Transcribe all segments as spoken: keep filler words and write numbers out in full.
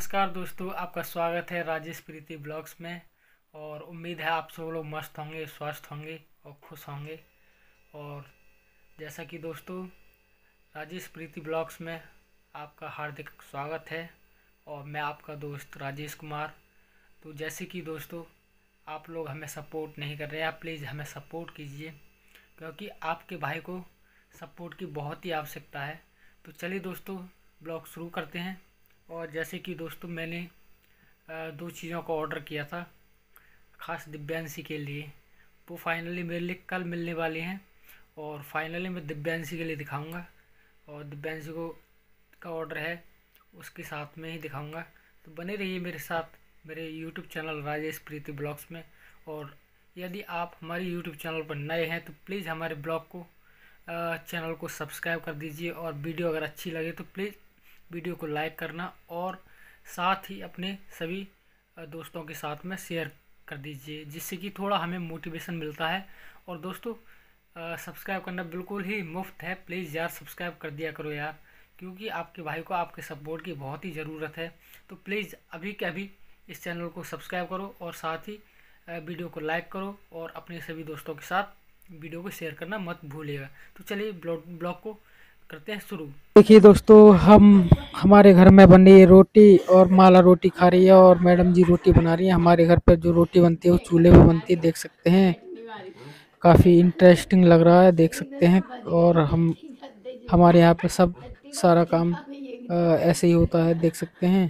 नमस्कार दोस्तों, आपका स्वागत है राजेश प्रीति ब्लॉग्स में। और उम्मीद है आप सब लोग मस्त होंगे, स्वस्थ होंगे और खुश होंगे। और जैसा कि दोस्तों, राजेश प्रीति ब्लॉग्स में आपका हार्दिक स्वागत है और मैं आपका दोस्त राजेश कुमार। तो जैसे कि दोस्तों, आप लोग हमें सपोर्ट नहीं कर रहे, आप प्लीज़ हमें सपोर्ट कीजिए, क्योंकि आपके भाई को सपोर्ट की बहुत ही आवश्यकता है। तो चलिए दोस्तों, ब्लॉग शुरू करते हैं। और जैसे कि दोस्तों, मैंने दो चीज़ों का ऑर्डर किया था ख़ास दिव्यांशी के लिए, वो फाइनली मेरे लिए कल मिलने वाली हैं। और फाइनली मैं दिव्यांशी के लिए दिखाऊंगा, और दिव्यांशी को का ऑर्डर है उसके साथ में ही दिखाऊंगा। तो बने रहिए मेरे साथ, मेरे YouTube channel Rajesh Preeti blogs में। और यदि आप हमारे यूट्यूब चैनल पर नए हैं तो प्लीज़ हमारे ब्लॉग को चैनल को सब्सक्राइब कर दीजिए। और वीडियो अगर अच्छी लगे तो प्लीज़ वीडियो को लाइक करना, और साथ ही अपने सभी दोस्तों के साथ में शेयर कर दीजिए, जिससे कि थोड़ा हमें मोटिवेशन मिलता है। और दोस्तों, सब्सक्राइब करना बिल्कुल ही मुफ्त है, प्लीज़ यार सब्सक्राइब कर दिया करो यार, क्योंकि आपके भाई को आपके सपोर्ट की बहुत ही ज़रूरत है। तो प्लीज़ अभी के अभी इस चैनल को सब्सक्राइब करो, और साथ ही वीडियो को लाइक करो, और अपने सभी दोस्तों के साथ वीडियो को शेयर करना मत भूलिएगा। तो चलिए ब्लॉग को करते हैं शुरू। देखिए दोस्तों, हम हमारे घर में बनी रोटी, और माला रोटी खा रही है और मैडम जी रोटी बना रही है। हमारे घर पर जो रोटी बनती है वो चूल्हे पे बनती है, देख सकते हैं। काफ़ी इंटरेस्टिंग लग रहा है, देख सकते हैं। और हम हमारे यहाँ पर सब सारा काम ऐसे ही होता है, देख सकते हैं।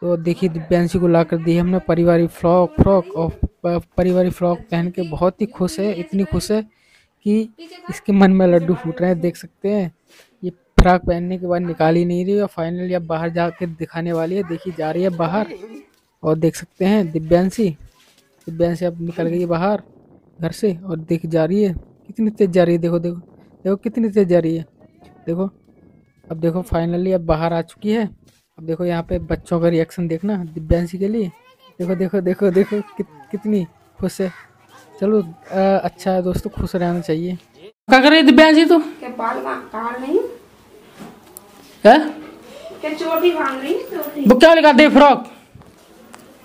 तो देखिए, दिव्यांशी को ला कर दी है हमने पारिवारिक फ्रॉक फ्रॉक और पारिवारिक फ्रॉक पहन के बहुत ही खुश है। इतनी खुश है कि इसके मन में लड्डू फूट रहे हैं, देख सकते हैं। ये फ्राक पहनने के बाद निकाल ही नहीं रही, और फाइनली अब बाहर जाके दिखाने वाली है। देखिए जा रही है बाहर, और देख सकते हैं दिव्यांशी दिव्यांशी अब निकल गई बाहर घर से, और देख जा रही है कितनी तेज़ जा रही है। देखो देखो देखो कितनी तेज़ जा रही है, देखो। अब देखो फाइनली अब बाहर आ चुकी है। अब देखो यहाँ पे बच्चों का रिएक्शन देखना दिव्यांशी के लिए। देखो देखो देखो देखो कि, कितनी खुश है। चलो आ, अच्छा है दोस्तों, खुश रहना चाहिए। क्या कर रही दिव्यांशी तू? क्या बाल काट रही है? क्या चोटी बांध रही है? वो क्या लगाते फ्रॉक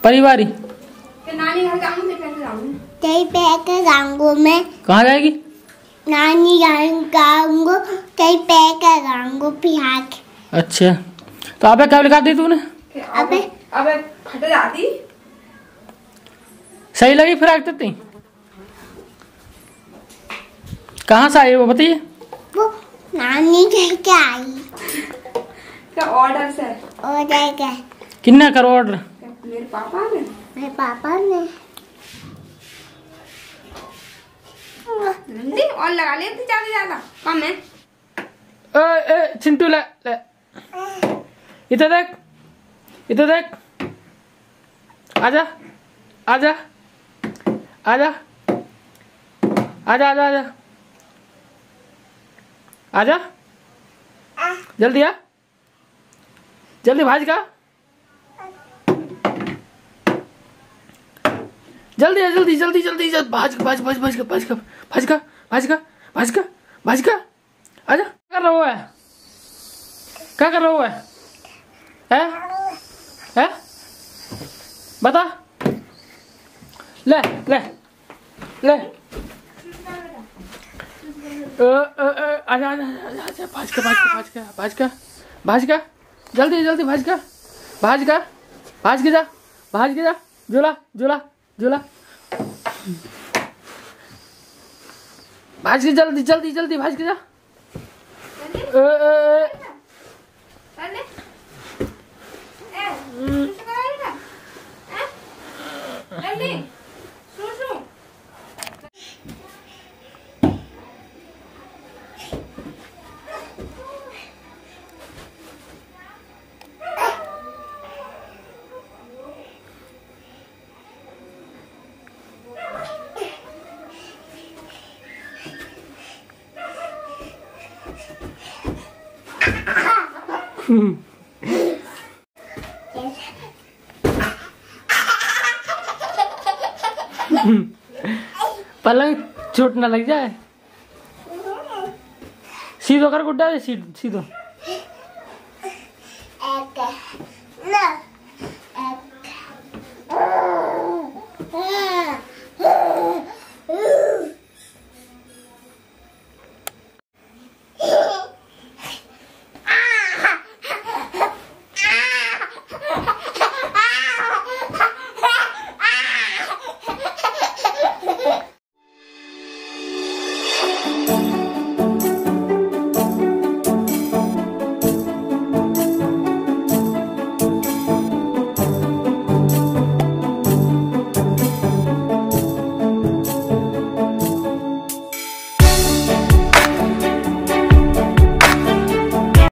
परिवारी? नानी घर जाऊंगी, कहीं पैके जाऊंगी मैं। कहाँ जाएगी? नानी घर जाऊंगी, कहीं पैके जाऊंगी बिहार। अच्छा, तो अबे क्या लगाती तूने? अबे अबे फट जाती। सही लगी फ्रॉक तेरी? कहाँ से आई वो बताइए? वो नानी घर के आई। क्या ऑर्डर से? ऑर्डर क्या? किन्ना करो ऑर्डर? मेरे पापा ने। मेरे पापा ने। जल्दी और लगा लेती ज़्यादा ज़्यादा। कम है। ए ए चिंटू ले ले। इधर देख, इधर देख। आजा, आजा, आजा, आजा आजा आजा। आजा जल्दी, आ जल्दी, भाज का जल्दी, आ जल्दी जल्दी जल्दी जल्दी, भाज भाज भाज भाज भाज का भाज का भाज का भाज का भाज का। आजा, क्या कर रहा हुआ है? क्या कर रहा हुआ है? हैं हैं बता। ले ले ले, आजा आजा आजा, भाज का भाज का भाज का भाज का, जल्दी जल्दी भाज का भाज का भाज के जा भाज के जा। झूला झूला झूला, भाज के जल्दी जल्दी जल्दी भाज के जा। पलंग चोट ना लग जाए। सीधो कर गुड्डा, सीधो सीधो। love.